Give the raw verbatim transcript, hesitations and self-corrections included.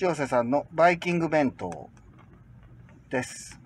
塩瀬さんのバイキング弁当です。